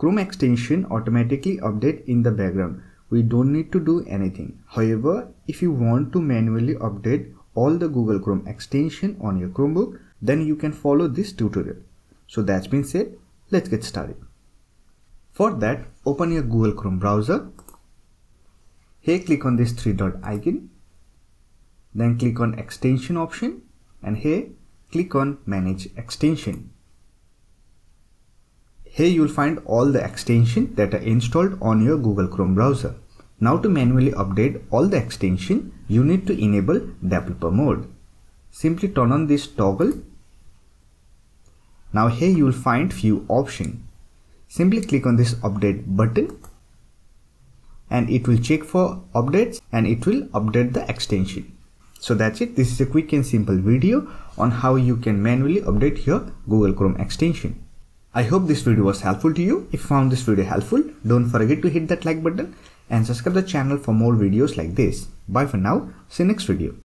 Chrome extension automatically updates in the background. We don't need to do anything. However, if you want to manually update all the Google Chrome extension on your Chromebook, then you can follow this tutorial. So that's been said, let's get started. For that, open your Google Chrome browser. Here click on this three-dot icon, then click on extension option and here click on manage extension. Here you will find all the extensions that are installed on your Google Chrome browser. Now to manually update all the extension, you need to enable developer mode. Simply turn on this toggle. Now here you will find few options. Simply click on this update button and it will check for updates and it will update the extension. So that's it. This is a quick and simple video on how you can manually update your Google Chrome extension. I hope this video was helpful to you. If you found this video helpful, don't forget to hit that like button and subscribe the channel for more videos like this. Bye for now. See you next video.